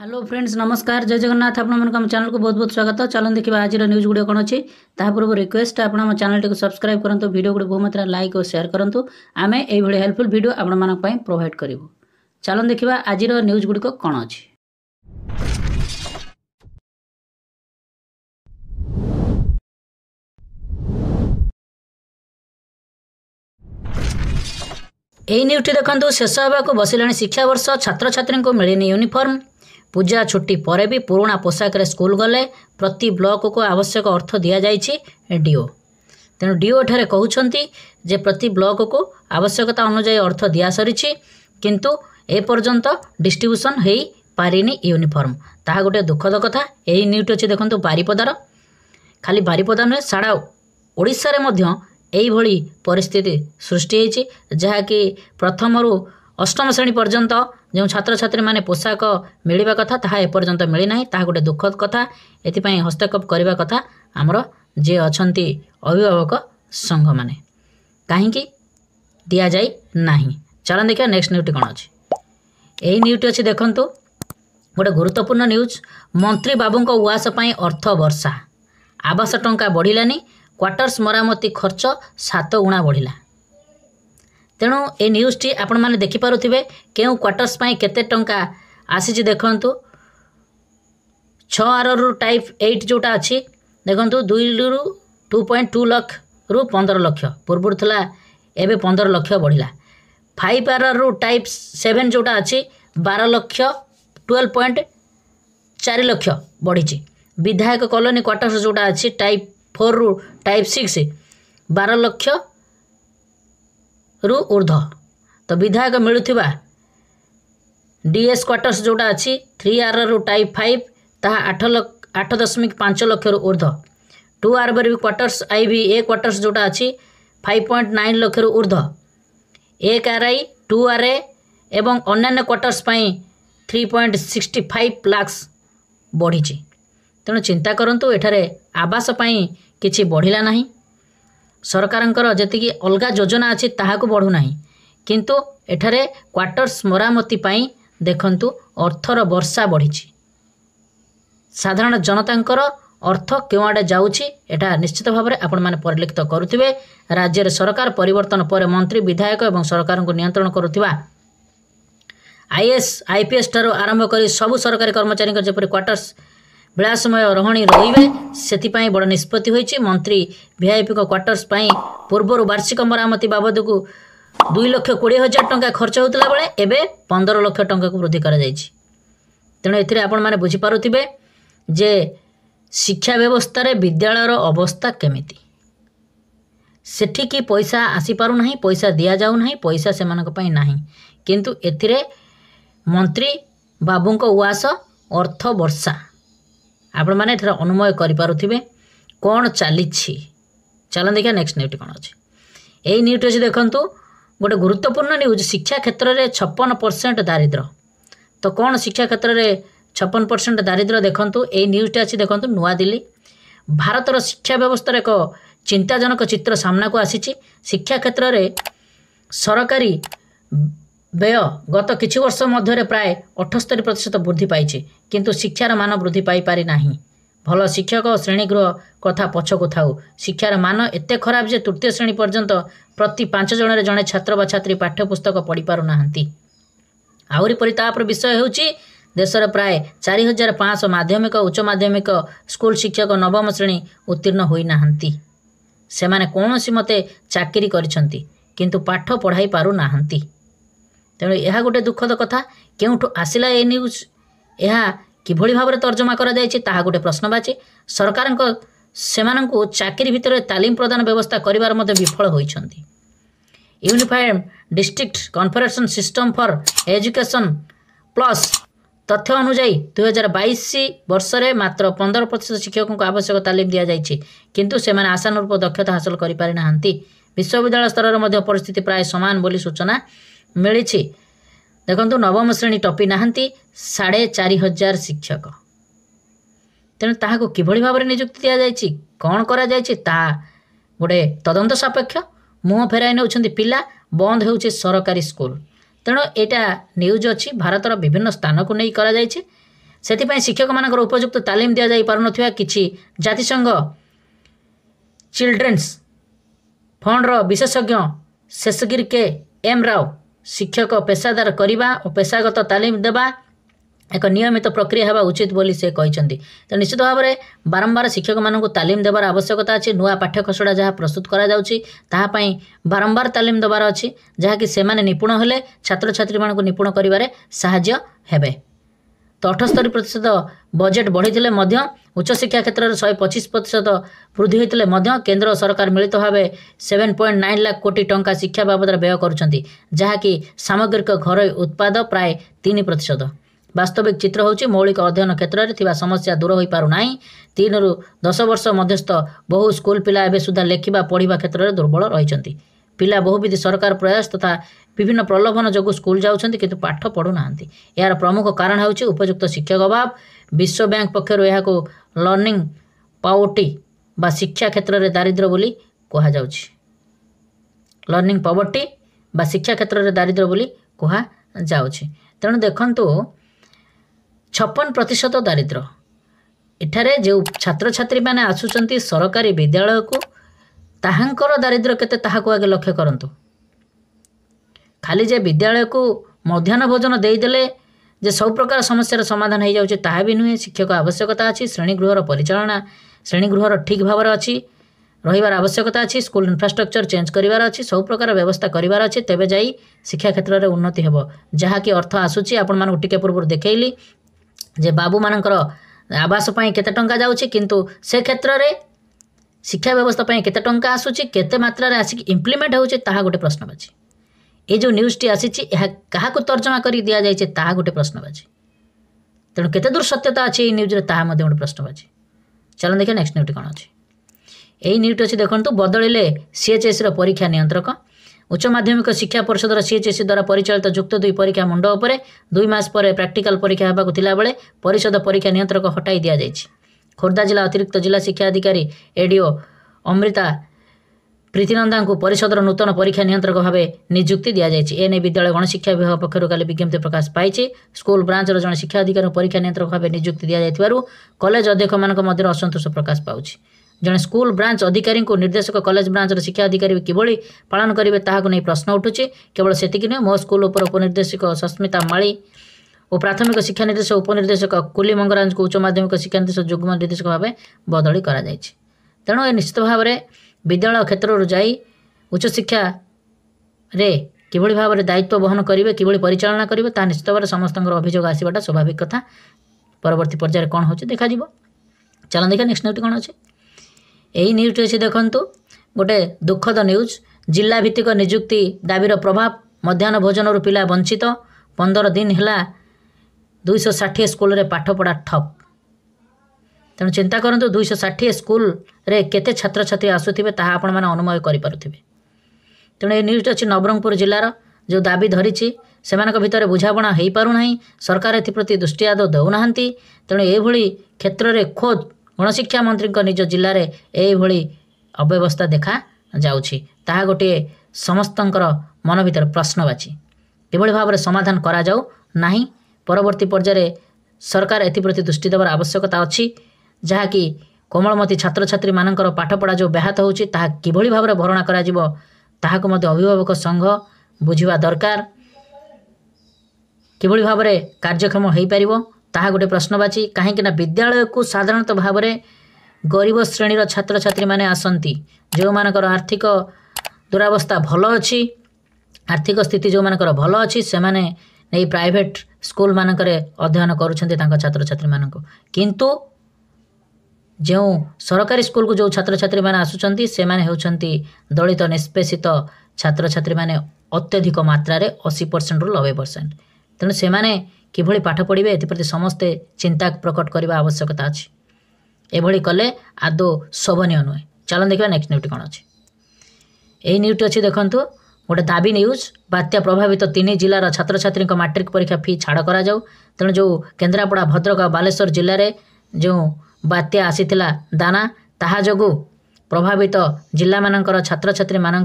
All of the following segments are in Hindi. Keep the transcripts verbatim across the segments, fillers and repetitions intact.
हेलो फ्रेंड्स नमस्कार जय जगन्नाथ आपमन चैनल को बहुत बहुत स्वागत। चलो देखा आज न्यूज गुड़े कौन अच्छे पूर्व रिक्वेस्ट आप चैनल टी सब्सक्राइब करूँ वीडियो गुड़े बहुत मात्रा लाइक और शेयर करूँ आम ये हेल्पफुल वीडियो आपण प्रोवाइड करूँ। चलो देखा आज न्यूज गुड़िक कौन अच्छे। यही न्यूज देखो शेष होगा बसिला शिक्षावर्ष छात्र छात्री को मिलनी यूनिफॉर्म पूजा छुट्टी पर भी पुराणा पोशाक रे स्कूल गले प्रति ब्लॉक को आवश्यक अर्थ दि जाए डीओ तेणु डीओ ठारे कहते जे प्रति ब्लॉक को आवश्यकता अनुजाई अर्थ दि सरी किंतु ए पर्यंत डिस्ट्रीब्यूशन हो पारिनी यूनिफॉर्म ता गोटे दुखद कथा। यही न्यूज अच्छे देखो बारिपदार खाली बारिपदा नुहे सारा ओडिशा रे परिस्थिति सृष्टि होती जहाँकि प्रथम रु अष्टम श्रेणी पर्यंत जो छात्र छात्री माने पोशाक मिलवा कथा ताहा एपर्यंत मिलना ताहा गोटे दुखद कथा। एथिपाई हस्तक्षेप करने कथा आमर जे अच्छा अभिभावक संघ माने कहीं दि जाए ना। चलो देखा नेक्स्ट न्यूज कौन अच्छी। यही न्यूज अच्छी देखूँ गोटे गुरुत्वपूर्ण न्यूज मंत्री बाबू उवास अर्थ वर्षा आवास टंका बढ़लानी क्वार्टर्स मरामती खर्च सात गुणा बढ़ला। तेणु ए न्यूज टी आपण माने देखि पारुथिबे केउ क्वार्टर्स पई केते टंका आसीजी देखंतु छह आररु टाइप आठ जोटा अछि देखंतु दो रु दो पॉइंट दो लाख रु पंद्रह लाख पूर्व थला एबे पंद्रह लाख बढ़िला। फाइव आररु टाइप सात जोटा अछि बारह लाख बारह पॉइंट चार लाख बढ़िची। विधायक कॉलोनी क्वार्टर्स जोटा अछि टाइप चार रु टाइप छह बारह लाख रु ऊर्ध तो विधायक मिलूवा डीएस क्वार्टर्स जोटा अच्छी थ्री आर रु टाइप फाइव ताहा आठ लक्ष आठ दशमिक पांच लक्ष रु ऊर्ध। टू आर भी क्वार्टर्स आई भी ए क्वार्टर्स जोटा अच्छी फाइव पॉइंट नाइन लक्ष रु ऊर्ध। एक R I two R A एवं अन्य quarters three point sixty five lakhs बढ़ी। तेणु चिंता करूँ एठारे आवास कि बढ़ला ना सरकारंकर जतिकि अलग योजना अच्छी ताहाकु बढ़ुना किंतु एठारे क्वार्टर्स मरामती पाई देखंतु अर्थर वर्षा बढ़िची। साधारण जनतांकर अर्थ क्यों आड़े जाउची एटा निश्चित भाव में आपण माने परिलक्षित करुथिबे। राज्य सरकार परिवर्तन पर मंत्री विधायक एवं सरकार को नियंत्रण करुथिबा आईएएस आईपीएस ठारो आरंभ कर सबु सरकारी कर्मचारी जपर क्वार्टर्स विलासमय रहणी रही से बड़ निष्पत्ति होती। मंत्री वीआईपी को क्वार्टर्स पूर्वर वार्षिक मरामती बाबद को दुई लक्ष कोड़े हजार टंका खर्च होता बेले एवं पंदर लक्ष टंका को वृद्धि कर। तेणु ए आपण मैंने बुझीपे जे शिक्षा व्यवस्था विद्यालय अवस्था केमिति सेठी की पैसा आसीपारुना पैसा दि जाऊना पैसा से ना किंतु ए मंत्री बाबू उवास अर्थ वर्षा आपण मैंने अनुमय करें कौन चली। चलो देखा नेक्स्ट न्यूज कौन अच्छे। यही न्यूज अच्छे देखूँ गोटे गुरुत्वपूर्ण न्यूज शिक्षा क्षेत्र में छप्पन परसेंट दारिद्र तो कौन शिक्षा क्षेत्र में छप्पन परसेंट दारिद्र देखूँ। यही न्यूज अच्छे देखूँ नूआ दिल्ली भारतर शिक्षा व्यवस्था एक चिंताजनक चित्र सामना को आसी। शिक्षा क्षेत्र में सरकारी व्यय गत किछि वर्ष मध्य प्राय अठस्तरी प्रतिशत वृद्धि पाई किंतु शिक्षार मान वृद्धि पाई पारि नाही। भल शिक्षक श्रेणीगृह कथा पछकु थाउ शिक्षार मान एते खराब जे तृतीय श्रेणी पर्यंत प्रति पांच जन जणे छात्र बा छात्री पाठ्यपुस्तक पढ़ी पारु नाहंती। आउरी परितापर विषय हेउची देशर प्राय चारि हजार पाँच सौ माध्यमिक उच्च माध्यमिक स्कूल शिक्षक नवम श्रेणी उत्तीर्ण होई नाहंती। सेमाने कोनोसी मते चाकरी करिसंती किंतु पाठ पढ़ाई पारु नाहंती। तेणु यह गोटे दुखद कथा क्योंठू आसला ए न्यूज यह किभली भाव तर्जमा करा जायछि ताहा गोटे प्रश्नवाची। सरकार सेमानंकु चाकरी भितर तालीम प्रदान व्यवस्था करिवार मते विफल होइछन्ति। Unified district conference system for education plus तथ्य अनुजाई दुई हजार बैश वर्ष में मात्र पंदर प्रतिशत शिक्षकों को आवश्यक तालीम दि जाइए किंतु सेमाने आशानुरूप दक्षता हासिल करिपारि नाहंती। विश्वविद्यालय स्तर में परिस्थिति प्राय समान बोली सूचना मिली। देखो नवम श्रेणी टपी नाहंती साढ़े चार हजार शिक्षक तेणु ताहाको किभली भाव में नियुक्ति दि जाए कौन करा जाए ता गोटे तदंत सापेक्ष मुँह फेर नौकरी पिला बंद हो सरकारी स्कूल। तेणु एटा न्यूज अच्छी भारतर विभिन्न स्थान को नहीं करा जाए सेथिपाई शिक्षक मानकर उपयुक्त तालीम दिया जाई पारुनथिबा किछि जातिसंघ चिल्ड्रेन्स फंड रो विशेषज्ञ शेषगिर के एम राव शिक्षक पेशादार करवा और पेशागत तालीम देवा एक नियमित प्रक्रिया होगा उचित बोली से कहते। तो निश्चित भाव में बारंबार शिक्षक मानक तालीम देवार आवश्यकता अच्छी नुआ पाठ्यखसड़ा जहाँ प्रस्तुत कराई बारंबार तालीम देवार अच्छी जहाँकि से निपुण हेले छात्र छात्री मानक निपुण करिवारे सहाय्य हेबे। तो अठस्तरी प्रतिशत बजेट बढ़ी उच्च शिक्षा क्षेत्र में शहे पचिश प्रतिशत वृद्धि होते केन्द्र सरकार मिलित भाव सेवेन पॉइंट नाइन लाख कोटी टंका शिक्षा बाबद व्यय करुँच जहाँकि सामग्रिक घर उत्पाद प्राय तीन प्रतिशत। वास्तविक चित्र होउछि मौलिक अध्ययन क्षेत्र में समस्या दूर हो पारु नाही। तीन रु दस वर्ष मध्यस्थ बहु स्कूल पिला एबे सुधा लेखिबा पढ़िबा क्षेत्र में दुर्बल रहिचंती। पिला बहुविध सरकार प्रयास तथा विभिन्न प्रलोभन जोगु स्कूल जाउचंती किंतु पाठ पढ़ु नाहंती। यार प्रमुख कारण होउछि उपयुक्त शिक्षक अभाव। विश्व बैंक पक्षरु एहाको लर्निंग पावर्टी बा शिक्षा क्षेत्र में दारिद्र्य बोली कहा जाउछि। लर्निंग पावर्टी बा शिक्षा क्षेत्र में दारिद्र्य बोली कहा जाउछि। तेणु देखंतु छप्पन प्रतिशत दारिद्र्य एठारे जो छात्र छात्री मैंने आसुचंती सरकारी विद्यालय को ताहांकर दारिद्र्य केते ताहाको आगे लक्ष्य करंतु। खाली जे विद्यालय को मध्याह्न भोजन देदेले जे सब प्रकार समस्यार समाधान हो जाउछि ताहा भी नुहे। शिक्षक आवश्यकता अच्छी श्रेणीगृहर परिचालना श्रेणीगृहर ठीक भाव अच्छी रहिबार आवश्यकता अच्छी स्कूल इनफ्रास्ट्रक्चर चेंज करिवार अछि सब प्रकार व्यवस्था करिवार अछि तेबे जाई शिक्षा क्षेत्र में उन्नति हेबो। जहाँकि अर्थ आसुछि आपण मानकु टिके पूर्व देखैली जे बाबू मानकर आवास पाई केते टंका जाउछि किंतु से क्षेत्र रे शिक्षा व्यवस्था पाई केते टंका आसुछि केते मात्रा रे आसी इंप्लीमेंट होउछि ताहा गोटे प्रश्नवाची। ए जो न्यूज टी आसीछि एहा काहाको तर्जमा करी दिया जायछि ताहा गोटे प्रश्नवाची। तेणु केते दूर सत्यता अछि ए न्यूज रे ताहा मध्ये गोटे प्रश्नवाची। चलो देखिए नेक्स्ट न्यूज कोन अछि। एई न्यूज अछि देखंतु बदलिले सीएचएस रो परीक्षा नियंत्रक। उच्च माध्यमिक शिक्षा परिषदर सीएचएस द्वारा परिचालित जुक्त दुई परीक्षा मुंड उपरे दुई मास परे प्रैक्टिकल परीक्षा होबाकु थिला बेले परिषद परीक्षा नियंत्रक हटाई दिया जायछि। खोर्धा जिला अतिरिक्त जिला शिक्षा अधिकारी एडीओ अमृता प्रीतिनंदांकु परिषदर नूतन परीक्षा नियंत्रक भाव नियुक्ति दि जायछि। एने विद्यालय गणशिक्षा विभाग पक्षरु काली विज्ञप्ति प्रकाश पाई। स्कूल ब्रांचर जन शिक्षा अधिकारी परीक्षा नियंत्रक भाव नियुक्ति दि जायथिबारु कॉलेज अध्यक्ष मानक मध्य असंतोष प्रकाश पाउछि। जने स्कूल ब्रांच अधिकारी को निर्देशक कॉलेज ब्रांचर शिक्षा अधिकारी किभली पालन करेंगे ताहाको नहीं प्रश्न उठुछि। केवल सेतिकि नै मो स्कूल उपर उपनिर्देशक सस्मिता माळी और प्राथमिक शिक्षा निर्देशक उपनिर्देशक कुली मंगराज को उच्च माध्यमिक शिक्षा निर्देशक जुग्म निर्देशक भाव बदली करा जायछि। तेणु ए निश्चित भाव में विद्यालय क्षेत्र रु जाई उच्च शिक्षा रे किभली भाव में दायित्व बहन करेंगे किभली परिचालना करेंगे ता निश्चित भाव में समस्त अभियोग आसवाटा स्वाभाविक कथा। परवर्ती पर्यायर कौन होछि देखा जिवो। चलो देखिए नेक्स्ट न्यूज कौन अछि। यही न्यूज अच्छी देखु गोटे दुखद न्यूज। जिला भित्तिक निजुक्ति दाबीर प्रभाव मध्याह्न भोजन पिला वंचित। पंदर दिन है दुईश षाठी स्कूल रे पाठपढ़ा ठप। तेणु चिंता करूँ दुईश षाठी स्कूल रे केते छात्र छात्री आसुवे ताहा आपण मैंने अनुमय करें। तेणु ये न्यूज अच्छी नवरंगपुर जिलार जो दाबी धरी से बुझाबणा हो पारना सरकार एप्रति दृष्टि आदौ देना। तेणु ये क्षेत्र में खोज गणशिक्षा मंत्री निज जिले में यही अव्यवस्था देखा जा गोटे समस्त मन भर प्रश्नवाची किभली भाव में समाधान करा जाऊ नाही। परवर्ती पर्यायर सरकार एप्रति दृष्टि देवार आवश्यकता अच्छी जहाँकि कोमलमती छात्र छात्री मानक पाठपढ़ा जो व्याहत होची ताहा किभली भाव में भरणा करा ताहाको मध्य अभिभावक संघ बुझिबा दरकार। किभली भाव में कार्यक्षम हो पार ताहा गोटे प्रश्नवाची। कहीं विद्यालय को साधारणतः भाव में गरीब श्रेणीर छात्र छात्री मैंने आसती जो मानकर आर्थिक दुरावस्था भल अच्छी आर्थिक स्थिति जो मानकर भल अच्छी से नहीं प्राइवेट स्कूल मानक अध्ययन करुँच छात्र छात्री मानक किंतु जो सरकारी स्कूल को जो छात्र छात्री मैंने आसुँच से होती दलित निष्पेषित छात्र छात्री मैंने अत्यधिक मात्रा अशी परसेंट रु नबे परसेंट। तेणु से किभली पाठ पढ़े एप्रति समस्ते चिंता प्रकट करने आवश्यकता अच्छी एभली कले आदो शोभनीय नुहे। चलो देखा नेक्स्ट न्यूज कौन अच्छी। यही न्यूज अच्छी देखु गोटे दाबी न्यूज। बात्या प्रभावित तो तीन जिलार छात्र छात्री मैट्रिक परीक्षा फी छाड़ करा जाऊ। तेणु जो केन्द्रापड़ा भद्रक बालेश्वर जिले में जो बात्या आसी दाना ताहा जोगु प्रभावित तो जिला मानकर छात्र छात्री मान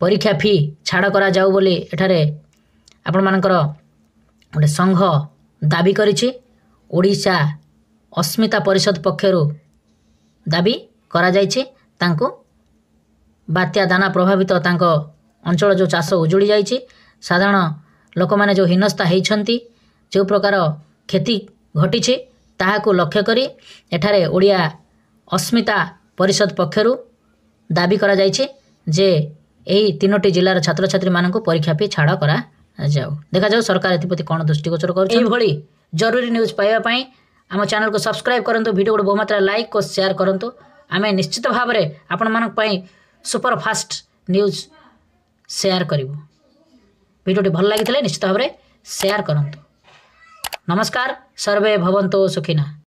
परीक्षा फी छाड़ करा जाऊ बोली एठारे आपण मानकर गोटे संघ दाबी करिछि। ओडिशा अस्मिता परिषद पक्षरु दाबी करा जाइछि तांको बात्या दाना प्रभावित तांको अंचल जो चाष उजुड़ी जाइछि, साधारण लोक माने जो हिनस्ता हेइछंती, जो प्रकार खेती घटिछि ताहाकू लक्ष्य करी एठारे ओडिया अस्मिता परिषद पक्षरु दाबी करा जाइछि जे एही तीनोटी जिलार छात्र छात्री मानकू परीक्षा पे छाड़ करा जाओ। देखा जाओ सरकार एप्रति कौन दृष्टिगोचर कर। जरूरी न्यूज पाइबापी आम चैनल को सब्सक्राइब करूँ, वीडियो को बहुमात्रा लाइक और शेयर करूँ। आम निश्चित भाव में आपण मानी सुपर फास्ट न्यूज शेयर करूँ। वीडियोटी भल लगी निश्चित भाव में शेयर करूँ। नमस्कार। सर्वे भवन्तु सुखिनः।